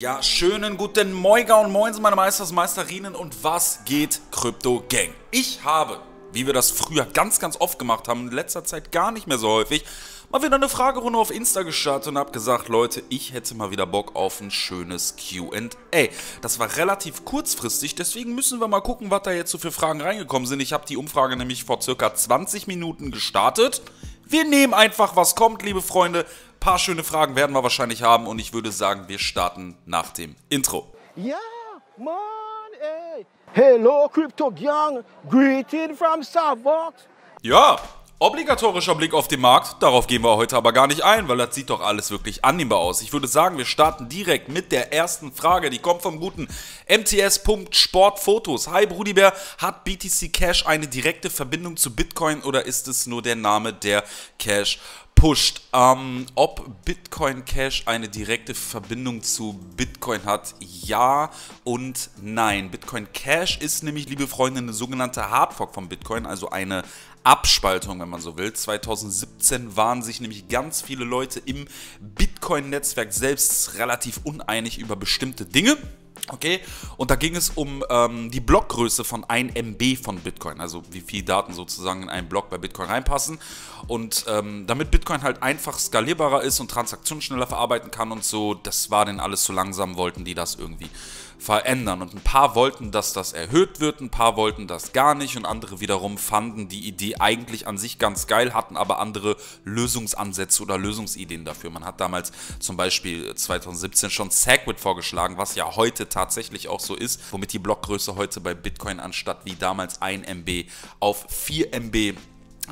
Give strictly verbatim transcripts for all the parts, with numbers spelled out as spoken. Ja, schönen guten Moiga und Moins, meine Meisters, Meisterinnen und was geht, Krypto Gang? Ich habe, wie wir das früher ganz, ganz oft gemacht haben, in letzter Zeit gar nicht mehr so häufig, mal wieder eine Fragerunde auf Insta gestartet und habe gesagt, Leute, ich hätte mal wieder Bock auf ein schönes Q und A. Das war relativ kurzfristig, deswegen müssen wir mal gucken, was da jetzt so für Fragen reingekommen sind. Ich habe die Umfrage nämlich vor circa zwanzig Minuten gestartet. Wir nehmen einfach, was kommt, liebe Freunde. Ein paar schöne Fragen werden wir wahrscheinlich haben und ich würde sagen, wir starten nach dem Intro. Ja, Mann, ey. Hello, Crypto Gang. Greeting from Sabot. Ja, obligatorischer Blick auf den Markt. Darauf gehen wir heute aber gar nicht ein, weil das sieht doch alles wirklich annehmbar aus. Ich würde sagen, wir starten direkt mit der ersten Frage. Die kommt vom guten M T S Punkt Sportfotos. Hi, Brudibär. Hat B T C Cash eine direkte Verbindung zu Bitcoin oder ist es nur der Name, der Cash pusht? Ähm, ob Bitcoin Cash eine direkte Verbindung zu Bitcoin hat, ja und nein. Bitcoin Cash ist nämlich, liebe Freunde, eine sogenannte Hardfork von Bitcoin, also eine Abspaltung, wenn man so will. zweitausendsiebzehn waren sich nämlich ganz viele Leute im Bitcoin-Netzwerk selbst relativ uneinig über bestimmte Dinge. Okay, und da ging es um ähm, die Blockgröße von ein Megabyte von Bitcoin, also wie viel Daten sozusagen in einen Block bei Bitcoin reinpassen. Und ähm, damit Bitcoin halt einfach skalierbarer ist und Transaktionen schneller verarbeiten kann und so, das war denn alles so langsam, wollten die das irgendwie verändern. Und ein paar wollten, dass das erhöht wird, ein paar wollten das gar nicht und andere wiederum fanden die Idee eigentlich an sich ganz geil, hatten aber andere Lösungsansätze oder Lösungsideen dafür. Man hat damals zum Beispiel zweitausendsiebzehn schon Segwit vorgeschlagen, was ja heute tatsächlich auch so ist, womit die Blockgröße heute bei Bitcoin anstatt wie damals ein Megabyte auf vier Megabyte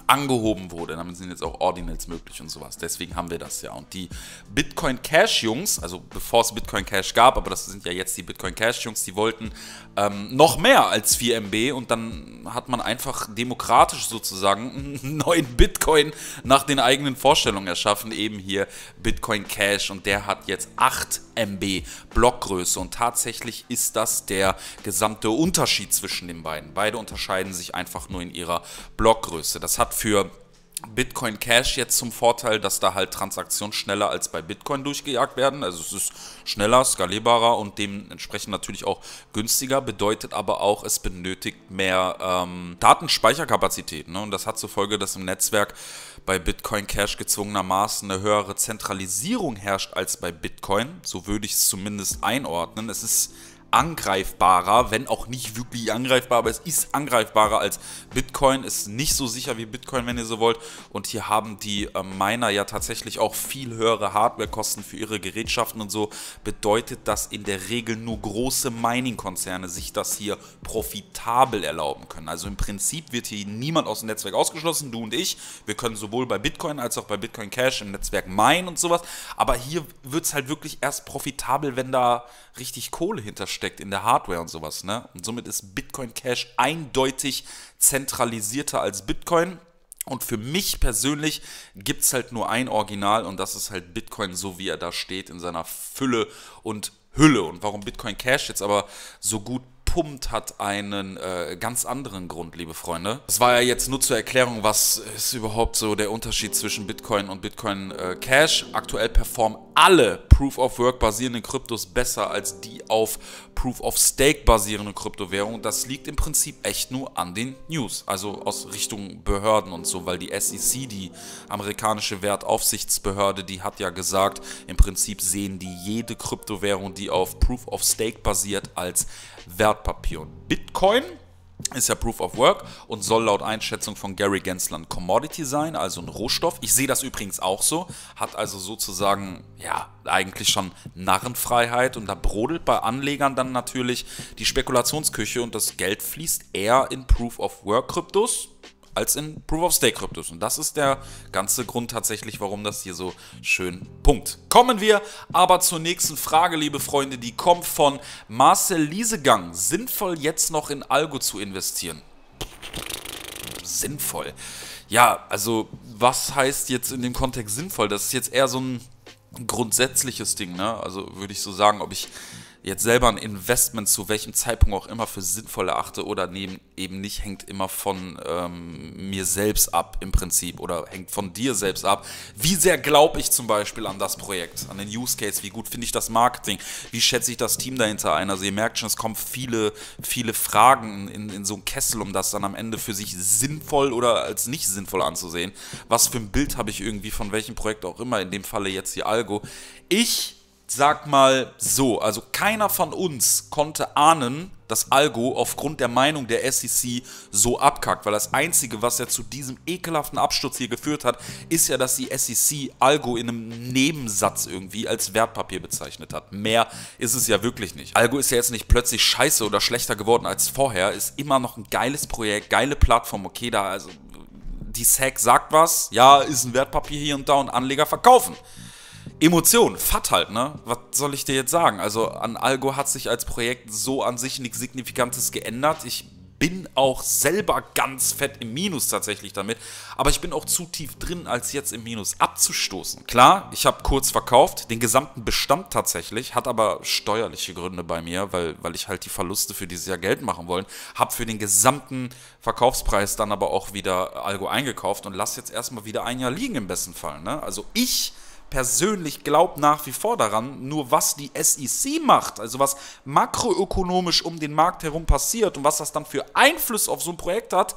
angehoben wurde. Damit sind jetzt auch Ordinals möglich und sowas. Deswegen haben wir das ja. Und die Bitcoin Cash Jungs, also bevor es Bitcoin Cash gab, aber das sind ja jetzt die Bitcoin Cash Jungs, die wollten ähm, noch mehr als vier Megabyte und dann hat man einfach demokratisch sozusagen einen neuen Bitcoin nach den eigenen Vorstellungen erschaffen, eben hier Bitcoin Cash, und der hat jetzt acht Megabyte Blockgröße und tatsächlich ist das der gesamte Unterschied zwischen den beiden. Beide unterscheiden sich einfach nur in ihrer Blockgröße. Das hat für Bitcoin Cash jetzt zum Vorteil, dass da halt Transaktionen schneller als bei Bitcoin durchgejagt werden. Also es ist schneller, skalierbarer und dementsprechend natürlich auch günstiger, bedeutet aber auch, es benötigt mehr ähm, Datenspeicherkapazität, ne? Und das hat zur Folge, dass im Netzwerk bei Bitcoin Cash gezwungenermaßen eine höhere Zentralisierung herrscht als bei Bitcoin. So würde ich es zumindest einordnen. Es ist angreifbarer, wenn auch nicht wirklich angreifbar, aber es ist angreifbarer als Bitcoin, ist nicht so sicher wie Bitcoin, wenn ihr so wollt, und hier haben die äh, Miner ja tatsächlich auch viel höhere Hardwarekosten für ihre Gerätschaften und so, bedeutet, dass in der Regel nur große Mining-Konzerne sich das hier profitabel erlauben können. Also im Prinzip wird hier niemand aus dem Netzwerk ausgeschlossen, du und ich, wir können sowohl bei Bitcoin als auch bei Bitcoin Cash im Netzwerk minen und sowas, aber hier wird es halt wirklich erst profitabel, wenn da richtig Kohle hintersteht, steckt in der Hardware und sowas, ne? Und somit ist Bitcoin Cash eindeutig zentralisierter als Bitcoin. Und für mich persönlich gibt es halt nur ein Original und das ist halt Bitcoin, so wie er da steht, in seiner Fülle und Hülle. Und warum Bitcoin Cash jetzt aber so gut pumpt, hat einen äh, ganz anderen Grund, liebe Freunde. Das war ja jetzt nur zur Erklärung, was ist überhaupt so der Unterschied zwischen Bitcoin und Bitcoin äh, Cash. Aktuell performen alle Proof-of-Work basierenden Kryptos besser als die auf Proof-of-Stake basierende Kryptowährung. Das liegt im Prinzip echt nur an den News, also aus Richtung Behörden und so, weil die S E C, die amerikanische Wertaufsichtsbehörde, die hat ja gesagt, im Prinzip sehen die jede Kryptowährung, die auf Proof-of-Stake basiert, als Wertpapier. Und Bitcoin ist ja Proof of Work und soll laut Einschätzung von Gary Gensler ein Commodity sein, also ein Rohstoff. Ich sehe das übrigens auch so, hat also sozusagen, ja, eigentlich schon Narrenfreiheit und da brodelt bei Anlegern dann natürlich die Spekulationsküche und das Geld fließt eher in Proof of Work Kryptos als in Proof-of-Stake-Kryptos. Und das ist der ganze Grund tatsächlich, warum das hier so schön punkt. Kommen wir aber zur nächsten Frage, liebe Freunde. Die kommt von Marcel Liesegang. Sinnvoll, jetzt noch in Algo zu investieren? Sinnvoll. Ja, also was heißt jetzt in dem Kontext sinnvoll? Das ist jetzt eher so ein grundsätzliches Ding, ne? Also würde ich so sagen, ob ich jetzt selber ein Investment zu welchem Zeitpunkt auch immer für sinnvoll erachte oder neben eben nicht, hängt immer von ähm, mir selbst ab im Prinzip oder hängt von dir selbst ab. Wie sehr glaube ich zum Beispiel an das Projekt, an den Use Case, wie gut finde ich das Marketing, wie schätze ich das Team dahinter ein? Also ihr merkt schon, es kommen viele, viele Fragen in, in so einen Kessel, um das dann am Ende für sich sinnvoll oder als nicht sinnvoll anzusehen. Was für ein Bild habe ich irgendwie von welchem Projekt auch immer, in dem Falle jetzt die Algo. Ich sag mal so, also keiner von uns konnte ahnen, dass Algo aufgrund der Meinung der S E C so abkackt, weil das Einzige, was ja zu diesem ekelhaften Absturz hier geführt hat, ist ja, dass die S E C Algo in einem Nebensatz irgendwie als Wertpapier bezeichnet hat. Mehr ist es ja wirklich nicht. Algo ist ja jetzt nicht plötzlich scheiße oder schlechter geworden als vorher, ist immer noch ein geiles Projekt, geile Plattform, okay, da also die S E C sagt was, ja, ist ein Wertpapier hier und da und Anleger verkaufen. Emotion, fat halt, ne? Was soll ich dir jetzt sagen? Also an Algo hat sich als Projekt so an sich nichts Signifikantes geändert. Ich bin auch selber ganz fett im Minus tatsächlich damit, aber ich bin auch zu tief drin, als jetzt im Minus abzustoßen. Klar, ich habe kurz verkauft, den gesamten Bestand tatsächlich, hat aber steuerliche Gründe bei mir, weil, weil ich halt die Verluste für dieses Jahr Geld machen wollen, habe für den gesamten Verkaufspreis dann aber auch wieder Algo eingekauft und lass jetzt erstmal wieder ein Jahr liegen im besten Fall, ne? Also ich persönlich glaube nach wie vor daran, nur was die S E C macht, also was makroökonomisch um den Markt herum passiert und was das dann für Einfluss auf so ein Projekt hat,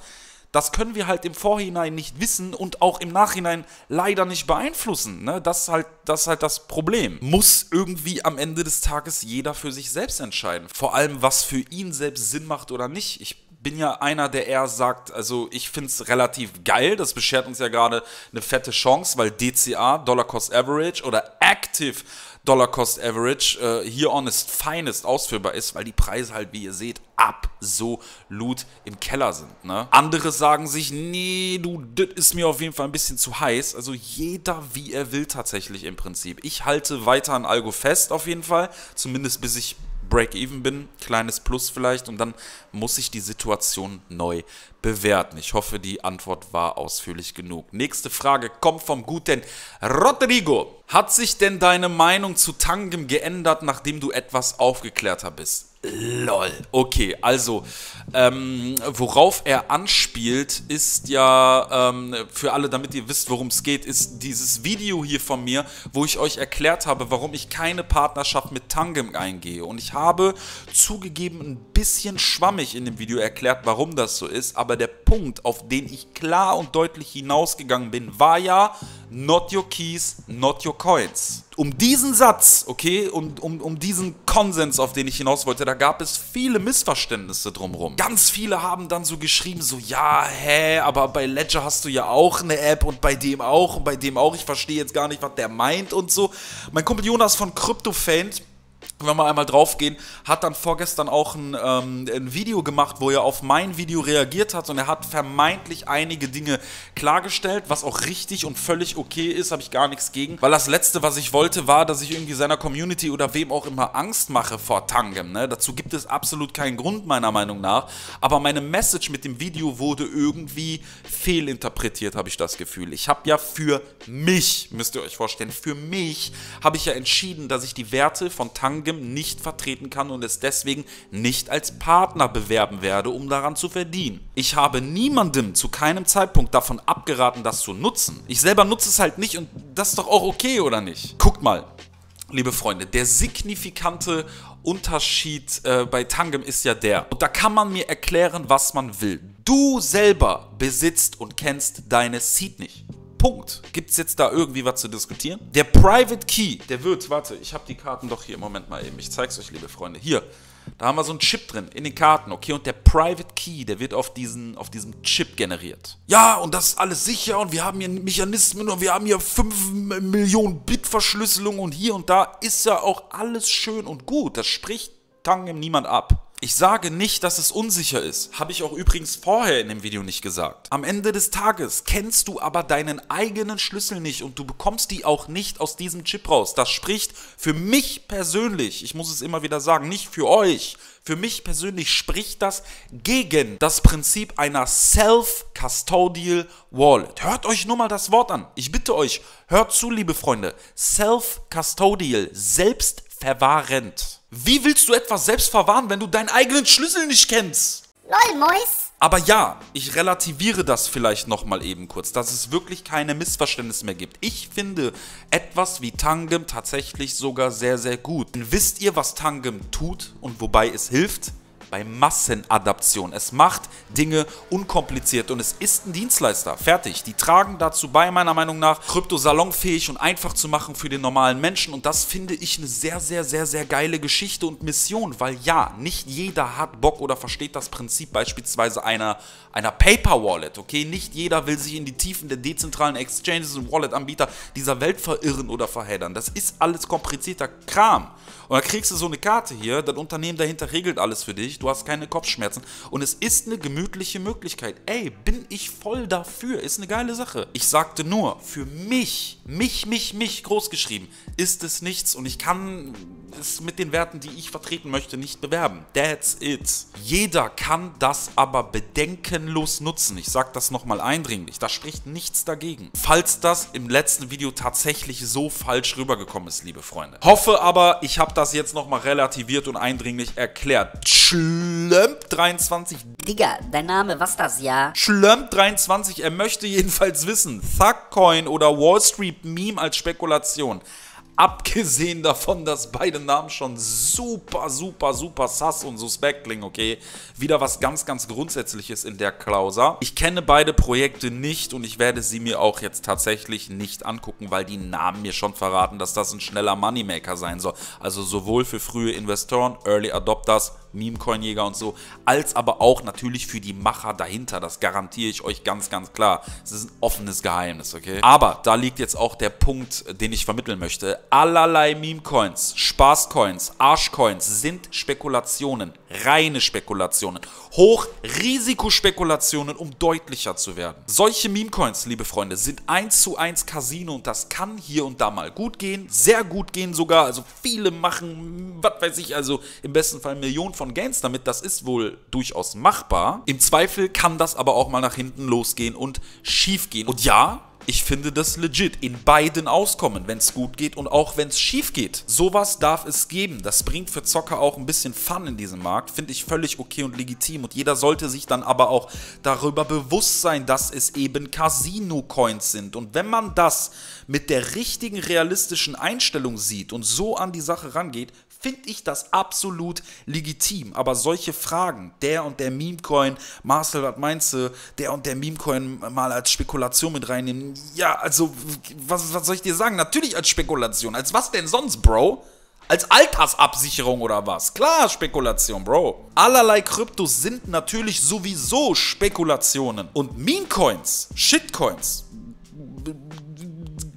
das können wir halt im Vorhinein nicht wissen und auch im Nachhinein leider nicht beeinflussen. Ne? Das ist halt, das ist halt das Problem. Muss irgendwie am Ende des Tages jeder für sich selbst entscheiden. Vor allem, was für ihn selbst Sinn macht oder nicht. Ich bin ja einer, der eher sagt, also ich finde es relativ geil, das beschert uns ja gerade eine fette Chance, weil D C A, Dollar Cost Average oder Active Dollar Cost Average äh, hier honest finest ausführbar ist, weil die Preise halt, wie ihr seht, absolut im Keller sind. Ne? Andere sagen sich, nee, du, das ist mir auf jeden Fall ein bisschen zu heiß. Also jeder, wie er will tatsächlich im Prinzip. Ich halte weiter an Algo fest auf jeden Fall, zumindest bis ich Break-even bin, kleines Plus vielleicht, und dann muss ich die Situation neu bewerten. Ich hoffe, die Antwort war ausführlich genug. Nächste Frage kommt vom guten Rodrigo. Hat sich denn deine Meinung zu Tangem geändert, nachdem du etwas aufgeklärter bist? Lol. Okay, also ähm, worauf er anspielt, ist ja, ähm, für alle, damit ihr wisst, worum es geht, ist dieses Video hier von mir, wo ich euch erklärt habe, warum ich keine Partnerschaft mit Tangem eingehe. Und ich habe zugegeben ein bisschen schwammig in dem Video erklärt, warum das so ist, aber der Punkt, auf den ich klar und deutlich hinausgegangen bin, war ja, not your keys, not your coins. Um diesen Satz, okay, und um, um diesen Konsens, auf den ich hinaus wollte, da gab es viele Missverständnisse drumherum. Ganz viele haben dann so geschrieben, so, ja, hä, aber bei Ledger hast du ja auch eine App und bei dem auch und bei dem auch, ich verstehe jetzt gar nicht, was der meint und so. Mein Kumpel Jonas von CryptoFaint, wenn wir einmal draufgehen, hat dann vorgestern auch ein, ähm, ein Video gemacht, wo er auf mein Video reagiert hat und er hat vermeintlich einige Dinge klargestellt, was auch richtig und völlig okay ist, habe ich gar nichts gegen, weil das Letzte, was ich wollte, war, dass ich irgendwie seiner Community oder wem auch immer Angst mache vor Tangem, ne? Dazu gibt es absolut keinen Grund, meiner Meinung nach, aber meine Message mit dem Video wurde irgendwie fehlinterpretiert, habe ich das Gefühl. Ich habe ja für mich, müsst ihr euch vorstellen, für mich habe ich ja entschieden, dass ich die Werte von Tangem nicht vertreten kann und es deswegen nicht als Partner bewerben werde, um daran zu verdienen. Ich habe niemandem zu keinem Zeitpunkt davon abgeraten, das zu nutzen. Ich selber nutze es halt nicht und das ist doch auch okay, oder nicht? Guckt mal, liebe Freunde, der signifikante Unterschied äh, bei Tangem ist ja der, und da kann man mir erklären, was man will. Du selber besitzt und kennst deine Seed nicht. Punkt. Gibt es jetzt da irgendwie was zu diskutieren? Der Private Key, der wird, warte, ich habe die Karten doch hier, Moment mal eben, ich zeige es euch, liebe Freunde, hier, da haben wir so einen Chip drin, in den Karten, okay, und der Private Key, der wird auf, diesen, auf diesem Chip generiert. Ja, und das ist alles sicher und wir haben hier Mechanismen und wir haben hier fünf Millionen Bit Verschlüsselung und hier und da, ist ja auch alles schön und gut, das spricht Tangem niemand ab. Ich sage nicht, dass es unsicher ist. Habe ich auch übrigens vorher in dem Video nicht gesagt. Am Ende des Tages kennst du aber deinen eigenen Schlüssel nicht und du bekommst die auch nicht aus diesem Chip raus. Das spricht für mich persönlich, ich muss es immer wieder sagen, nicht für euch. Für mich persönlich spricht das gegen das Prinzip einer Self-Custodial Wallet. Hört euch nur mal das Wort an. Ich bitte euch, hört zu, liebe Freunde. Self-Custodial, selbst selbstverwahrend. Wie willst du etwas selbst verwahren, wenn du deinen eigenen Schlüssel nicht kennst? Lol, Mois. Aber ja, ich relativiere das vielleicht nochmal eben kurz, dass es wirklich keine Missverständnisse mehr gibt. Ich finde etwas wie Tangem tatsächlich sogar sehr, sehr gut. Denn wisst ihr, was Tangem tut und wobei es hilft? Bei Massenadaption. Es macht Dinge unkompliziert und es ist ein Dienstleister. Fertig. Die tragen dazu bei, meiner Meinung nach, Krypto salonfähig und einfach zu machen für den normalen Menschen. Und das finde ich eine sehr, sehr, sehr, sehr geile Geschichte und Mission, weil ja, nicht jeder hat Bock oder versteht das Prinzip beispielsweise einer, einer Paper-Wallet, okay? Nicht jeder will sich in die Tiefen der dezentralen Exchanges und Wallet-Anbieter dieser Welt verirren oder verheddern. Das ist alles komplizierter Kram. Und dann kriegst du so eine Karte hier, das Unternehmen dahinter regelt alles für dich. Du hast keine Kopfschmerzen und es ist eine gemütliche Möglichkeit. Ey, bin ich voll dafür. Ist eine geile Sache. Ich sagte nur, für mich, mich, mich, mich großgeschrieben, ist es nichts und ich kann es mit den Werten, die ich vertreten möchte, nicht bewerben. That's it. Jeder kann das aber bedenkenlos nutzen. Ich sage das nochmal eindringlich. Da spricht nichts dagegen. Falls das im letzten Video tatsächlich so falsch rübergekommen ist, liebe Freunde. Hoffe aber, ich habe das jetzt nochmal relativiert und eindringlich erklärt. Schlump dreiundzwanzig. Digga, dein Name, was das, ja? Schlump dreiundzwanzig, er möchte jedenfalls wissen, Thugcoin oder Wall Street Meme als Spekulation. Abgesehen davon, dass beide Namen schon super, super, super sass und suspekt klingen, okay? Wieder was ganz, ganz Grundsätzliches in der Klausa. Ich kenne beide Projekte nicht und ich werde sie mir auch jetzt tatsächlich nicht angucken, weil die Namen mir schon verraten, dass das ein schneller Moneymaker sein soll. Also sowohl für frühe Investoren, Early Adopters, Memecoin-Jäger und so, als aber auch natürlich für die Macher dahinter. Das garantiere ich euch ganz, ganz klar. Es ist ein offenes Geheimnis, okay? Aber da liegt jetzt auch der Punkt, den ich vermitteln möchte. Allerlei Memecoins, Spaßcoins, Arschcoins sind Spekulationen, reine Spekulationen, Hochrisikospekulationen, um deutlicher zu werden. Solche Memecoins, liebe Freunde, sind eins zu eins Casino und das kann hier und da mal gut gehen, sehr gut gehen sogar. Also viele machen, was weiß ich, also im besten Fall Millionen von Gains damit, das ist wohl durchaus machbar. Im Zweifel kann das aber auch mal nach hinten losgehen und schief gehen. Und ja, ich finde das legit, in beiden Auskommen, wenn es gut geht und auch wenn es schief geht. Sowas darf es geben, das bringt für Zocker auch ein bisschen Fun in diesem Markt, finde ich völlig okay und legitim und jeder sollte sich dann aber auch darüber bewusst sein, dass es eben Casino-Coins sind und wenn man das mit der richtigen realistischen Einstellung sieht und so an die Sache rangeht, finde ich das absolut legitim, aber solche Fragen, der und der Memecoin, Marcel, was meinst du, der und der Memecoin mal als Spekulation mit reinnehmen, ja, also, was, was soll ich dir sagen, natürlich als Spekulation, als was denn sonst, Bro? Als Altersabsicherung oder was? Klar, Spekulation, Bro. Allerlei Kryptos sind natürlich sowieso Spekulationen und Memecoins, Shitcoins,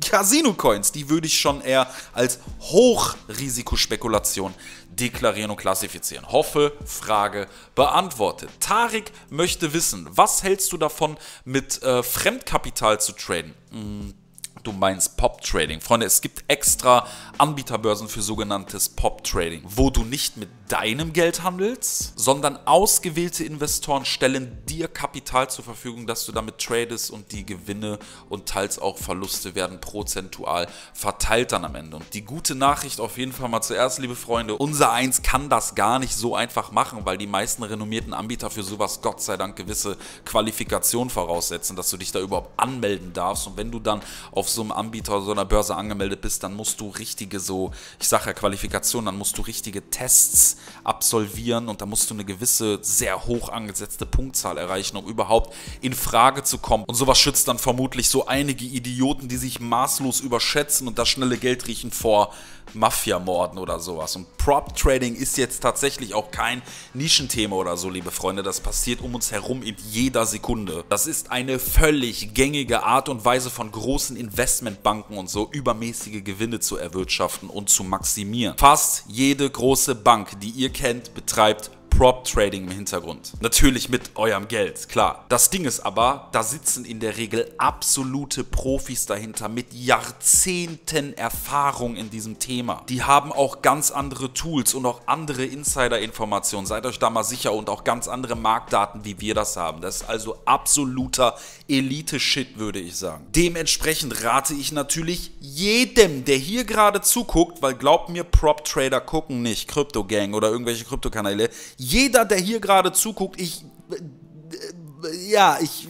Casino-Coins, die würde ich schon eher als Hochrisikospekulation deklarieren und klassifizieren. Hoffe, Frage beantwortet. Tarik möchte wissen, was hältst du davon, mit äh, Fremdkapital zu traden? Hm. Du meinst Pop-Trading. Freunde, es gibt extra Anbieterbörsen für sogenanntes Pop-Trading, wo du nicht mit deinem Geld handelst, sondern ausgewählte Investoren stellen dir Kapital zur Verfügung, dass du damit tradest und die Gewinne und teils auch Verluste werden prozentual verteilt dann am Ende. Und die gute Nachricht auf jeden Fall mal zuerst, liebe Freunde, unser Eins kann das gar nicht so einfach machen, weil die meisten renommierten Anbieter für sowas Gott sei Dank gewisse Qualifikationen voraussetzen, dass du dich da überhaupt anmelden darfst und wenn du dann auf so einem Anbieter oder so einer Börse angemeldet bist, dann musst du richtige so, ich sage ja Qualifikationen, dann musst du richtige Tests absolvieren und dann musst du eine gewisse sehr hoch angesetzte Punktzahl erreichen, um überhaupt in Frage zu kommen. Und sowas schützt dann vermutlich so einige Idioten, die sich maßlos überschätzen und das schnelle Geld riechen vor Mafia-Morden oder sowas. Und Prop-Trading ist jetzt tatsächlich auch kein Nischenthema oder so, liebe Freunde. Das passiert um uns herum in jeder Sekunde. Das ist eine völlig gängige Art und Weise von großen Investitionen, Investmentbanken und so, übermäßige Gewinne zu erwirtschaften und zu maximieren. Fast jede große Bank, die ihr kennt, betreibt Prop-Trading im Hintergrund. Natürlich mit eurem Geld, klar. Das Ding ist aber, da sitzen in der Regel absolute Profis dahinter mit Jahrzehnten Erfahrung in diesem Thema. Die haben auch ganz andere Tools und auch andere Insider-Informationen, seid euch da mal sicher, und auch ganz andere Marktdaten, wie wir das haben. Das ist also absoluter Elite-Shit, würde ich sagen. Dementsprechend rate ich natürlich jedem, der hier gerade zuguckt, weil glaubt mir, Prop-Trader gucken nicht, Krypto-Gang oder irgendwelche Kryptokanäle. Jeder, der hier gerade zuguckt, ich... Ja, ich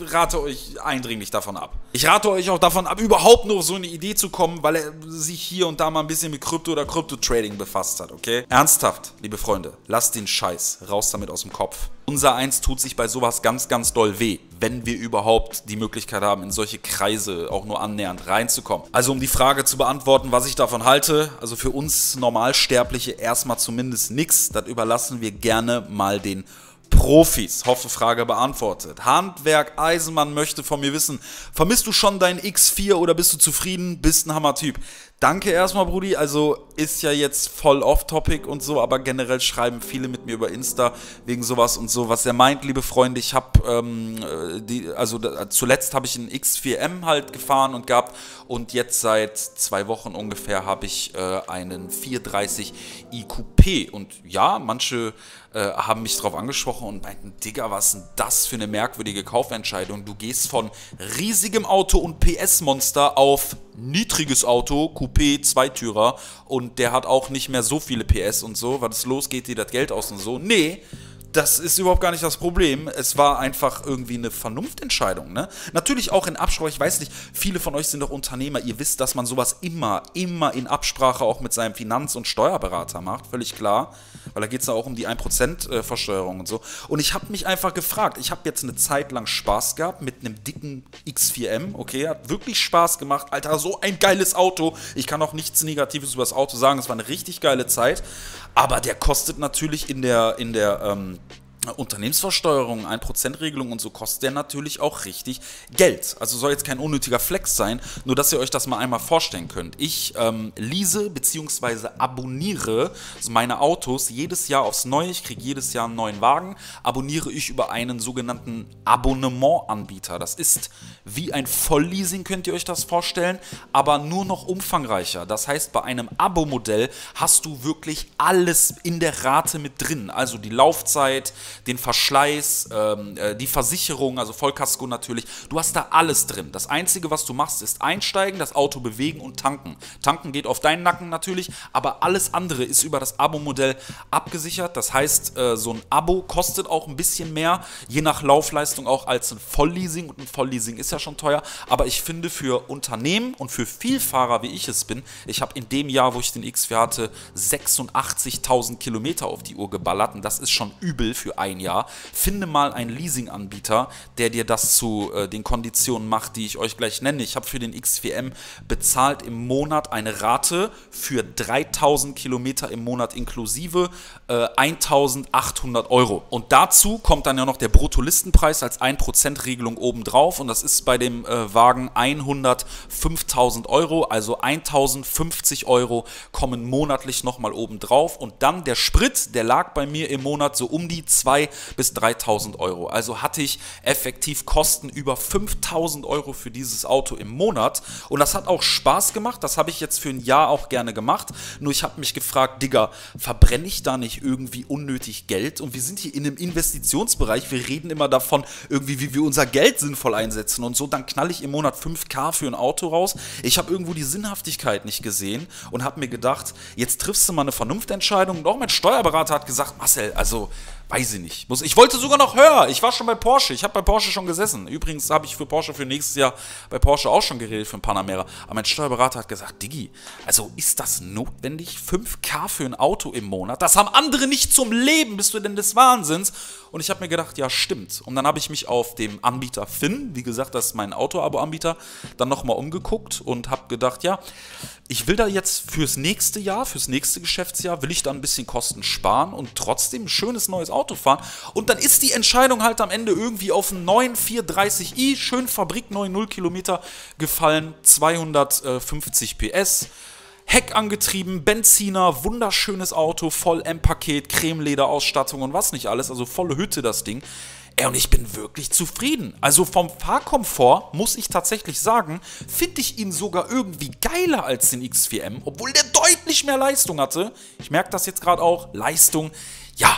rate euch eindringlich davon ab. Ich rate euch auch davon ab, überhaupt nur auf so eine Idee zu kommen, weil er sich hier und da mal ein bisschen mit Krypto oder Krypto-Trading befasst hat, okay? Ernsthaft, liebe Freunde, lasst den Scheiß raus damit aus dem Kopf. Unser Eins tut sich bei sowas ganz, ganz doll weh, wenn wir überhaupt die Möglichkeit haben, in solche Kreise auch nur annähernd reinzukommen. Also um die Frage zu beantworten, was ich davon halte, also für uns Normalsterbliche erstmal zumindest nichts, das überlassen wir gerne mal den Profis. Hoffe, Frage beantwortet. Handwerk Eisenmann möchte von mir wissen, vermisst du schon deinen X vier oder bist du zufrieden? Bist ein Hammer-Typ. Danke erstmal, Brudi. Also ist ja jetzt voll off-topic und so, aber generell schreiben viele mit mir über Insta wegen sowas und so. Was er meint, liebe Freunde, ich habe, ähm, die, also da, zuletzt habe ich einen X vier M halt gefahren und gehabt, und jetzt seit zwei Wochen ungefähr habe ich äh, einen vier dreißig i Coupé, und ja, manche äh, haben mich drauf angesprochen und meinten, Digga, was ist denn das für eine merkwürdige Kaufentscheidung? Du gehst von riesigem Auto und P S-Monster auf niedriges Auto, Coupé, Zweitürer, und der hat auch nicht mehr so viele P S und so, weil es losgeht, dir das Geld aus und so. Nee, das ist überhaupt gar nicht das Problem. Es war einfach irgendwie eine Vernunftentscheidung, ne? Natürlich auch in Absprache, ich weiß nicht, viele von euch sind doch Unternehmer, ihr wisst, dass man sowas immer, immer in Absprache auch mit seinem Finanz- und Steuerberater macht, völlig klar, weil da geht es ja auch um die ein Prozent Versteuerung und so. Und ich habe mich einfach gefragt, ich habe jetzt eine Zeit lang Spaß gehabt mit einem dicken X vier M, okay, hat wirklich Spaß gemacht, Alter, so ein geiles Auto, ich kann auch nichts Negatives über das Auto sagen, es war eine richtig geile Zeit, aber der kostet natürlich in der, in der, ähm, Unternehmensversteuerung, ein Prozent Regelung und so, kostet der natürlich auch richtig Geld. Also soll jetzt kein unnötiger Flex sein, nur dass ihr euch das mal einmal vorstellen könnt. Ich ähm, lease bzw. abonniere meine Autos jedes Jahr aufs Neue. Ich kriege jedes Jahr einen neuen Wagen. Abonniere ich über einen sogenannten Abonnementanbieter. Das ist wie ein Vollleasing, könnt ihr euch das vorstellen, aber nur noch umfangreicher. Das heißt, bei einem Abo-Modell hast du wirklich alles in der Rate mit drin. Also die Laufzeit, den Verschleiß, ähm, die Versicherung, also Vollkasko natürlich. Du hast da alles drin. Das Einzige, was du machst, ist einsteigen, das Auto bewegen und tanken. Tanken geht auf deinen Nacken natürlich, aber alles andere ist über das Abo-Modell abgesichert. Das heißt, äh, so ein Abo kostet auch ein bisschen mehr, je nach Laufleistung auch, als ein Vollleasing. Und ein Vollleasing ist ja schon teuer, aber ich finde für Unternehmen und für Vielfahrer, wie ich es bin, ich habe in dem Jahr, wo ich den X vier hatte, sechsundachtzigtausend Kilometer auf die Uhr geballert, und das ist schon übel für ein Jahr. Finde mal einen Leasinganbieter, der dir das zu äh, den Konditionen macht, die ich euch gleich nenne. Ich habe für den X vier M bezahlt im Monat eine Rate für dreitausend Kilometer im Monat inklusive äh, eintausendachthundert Euro. Und dazu kommt dann ja noch der Bruttolistenpreis als ein Prozent Regelung obendrauf, und das ist bei dem äh, Wagen hundertfünftausend Euro, also eintausendfünfzig Euro kommen monatlich nochmal obendrauf, und dann der Sprit, der lag bei mir im Monat so um die zweitausend bis dreitausend Euro. Also hatte ich effektiv Kosten über fünftausend Euro für dieses Auto im Monat, und das hat auch Spaß gemacht, das habe ich jetzt für ein Jahr auch gerne gemacht, nur ich habe mich gefragt, Digga, verbrenne ich da nicht irgendwie unnötig Geld? Und wir sind hier in einem Investitionsbereich, wir reden immer davon, irgendwie wie wir unser Geld sinnvoll einsetzen und so, dann knall ich im Monat fünftausend für ein Auto raus. Ich habe irgendwo die Sinnhaftigkeit nicht gesehen und habe mir gedacht, jetzt triffst du mal eine Vernunftentscheidung, und auch mein Steuerberater hat gesagt, Marcel, also weiß ich nicht. Ich wollte sogar noch höher. Ich war schon bei Porsche. Ich habe bei Porsche schon gesessen. Übrigens habe ich für Porsche für nächstes Jahr bei Porsche auch schon geredet, für ein Panamera. Aber mein Steuerberater hat gesagt, Diggi, also ist das notwendig? fünftausend für ein Auto im Monat? Das haben andere nicht zum Leben. Bist du denn des Wahnsinns? Und ich habe mir gedacht, ja, stimmt. Und dann habe ich mich auf dem Anbieter Finn, wie gesagt, das ist mein Auto-Abo-Anbieter, dann nochmal umgeguckt und habe gedacht, ja, ich will da jetzt fürs nächste Jahr, fürs nächste Geschäftsjahr, will ich da ein bisschen Kosten sparen und trotzdem ein schönes neues Auto fahren. Und dann ist die Entscheidung halt am Ende irgendwie auf einen neuen vier dreißig i, schön Fabrik, neun null Kilometer gefallen, zweihundertfünfzig P S. Heck angetrieben, Benziner, wunderschönes Auto, voll M-Paket, Cremeleder-Ausstattung und was nicht alles, also volle Hütte das Ding. Ey, und ich bin wirklich zufrieden. Also vom Fahrkomfort muss ich tatsächlich sagen, finde ich ihn sogar irgendwie geiler als den X vier M, obwohl der deutlich mehr Leistung hatte. Ich merke das jetzt gerade auch, Leistung, ja.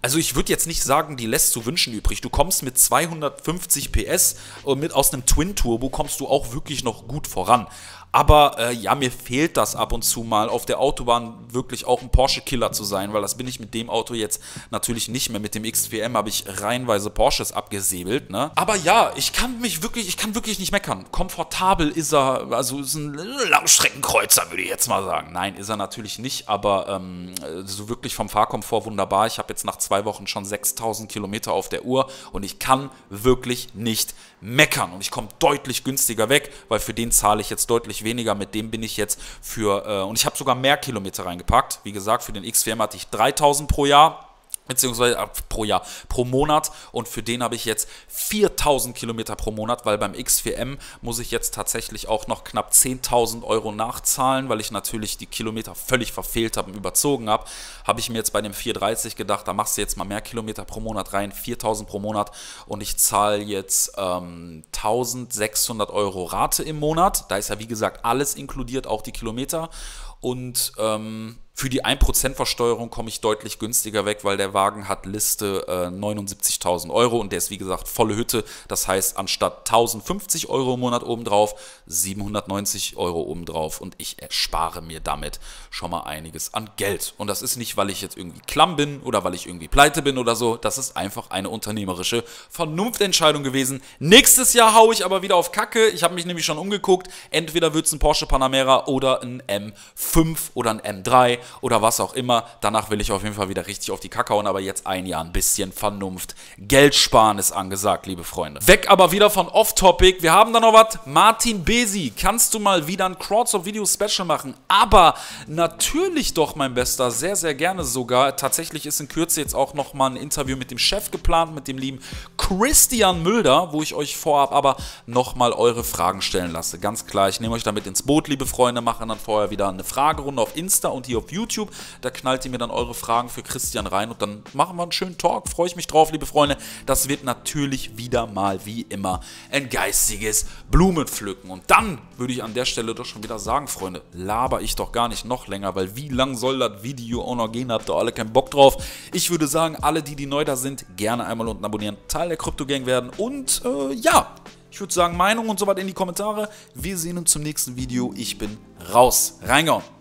Also ich würde jetzt nicht sagen, die lässt zu wünschen übrig. Du kommst mit zweihundertfünfzig P S und mit aus einem Twin-Turbo kommst du auch wirklich noch gut voran. Aber äh, ja, mir fehlt das ab und zu mal, auf der Autobahn wirklich auch ein Porsche-Killer zu sein, weil das bin ich mit dem Auto jetzt natürlich nicht mehr. Mit dem X vier M habe ich reihenweise Porsches abgesäbelt, ne? Aber ja, ich kann mich wirklich, ich kann wirklich nicht meckern. Komfortabel ist er, also ist ein Langstreckenkreuzer, würde ich jetzt mal sagen. Nein, ist er natürlich nicht, aber ähm, so wirklich vom Fahrkomfort wunderbar. Ich habe jetzt nach zwei Wochen schon sechstausend Kilometer auf der Uhr und ich kann wirklich nicht meckern. Und ich komme deutlich günstiger weg, weil für den zahle ich jetzt deutlich weniger, mit dem bin ich jetzt für, äh, und ich habe sogar mehr Kilometer reingepackt, wie gesagt, für den X vier M hatte ich dreitausend pro Jahr, beziehungsweise äh, pro Jahr, pro Monat, und für den habe ich jetzt viertausend Kilometer pro Monat, weil beim X vier M muss ich jetzt tatsächlich auch noch knapp zehntausend Euro nachzahlen, weil ich natürlich die Kilometer völlig verfehlt habe und überzogen habe, habe ich mir jetzt bei dem vierhundertdreißig gedacht, da machst du jetzt mal mehr Kilometer pro Monat rein, viertausend pro Monat, und ich zahle jetzt ähm, eintausendsechshundert Euro Rate im Monat, da ist ja wie gesagt alles inkludiert, auch die Kilometer, und ähm, für die ein Prozent Versteuerung komme ich deutlich günstiger weg, weil der Wagen hat Liste äh, neunundsiebzigtausend Euro und der ist wie gesagt volle Hütte. Das heißt, anstatt eintausendfünfzig Euro im Monat obendrauf, siebenhundertneunzig Euro obendrauf, und ich erspare mir damit schon mal einiges an Geld. Und das ist nicht, weil ich jetzt irgendwie klamm bin oder weil ich irgendwie pleite bin oder so. Das ist einfach eine unternehmerische Vernunftentscheidung gewesen. Nächstes Jahr haue ich aber wieder auf Kacke. Ich habe mich nämlich schon umgeguckt. Entweder wird es ein Porsche Panamera oder ein M fünf oder ein M drei. Oder was auch immer. Danach will ich auf jeden Fall wieder richtig auf die Kacke hauen, aber jetzt ein Jahr ein bisschen Vernunft. Geld sparen ist angesagt, liebe Freunde. Weg aber wieder von Off-Topic. Wir haben da noch was. Martin Besi, kannst du mal wieder ein Crowdsource-Video-Special machen? Aber natürlich doch, mein Bester. Sehr, sehr gerne sogar. Tatsächlich ist in Kürze jetzt auch nochmal ein Interview mit dem Chef geplant, mit dem lieben Christian Müller, wo ich euch vorab aber nochmal eure Fragen stellen lasse. Ganz klar, ich nehme euch damit ins Boot, liebe Freunde. Machen dann vorher wieder eine Fragerunde auf Insta und hier auf YouTube. YouTube, da knallt ihr mir dann eure Fragen für Christian rein und dann machen wir einen schönen Talk. Freue ich mich drauf, liebe Freunde. Das wird natürlich wieder mal, wie immer, ein geistiges Blumenpflücken. Und dann würde ich an der Stelle doch schon wieder sagen, Freunde, laber ich doch gar nicht noch länger, weil wie lang soll das Video auch noch gehen? Da habt ihr alle keinen Bock drauf. Ich würde sagen, alle, die, die neu da sind, gerne einmal unten abonnieren, Teil der Krypto-Gang werden und äh, ja, ich würde sagen, Meinung und so was in die Kommentare. Wir sehen uns zum nächsten Video. Ich bin raus. Reingehauen.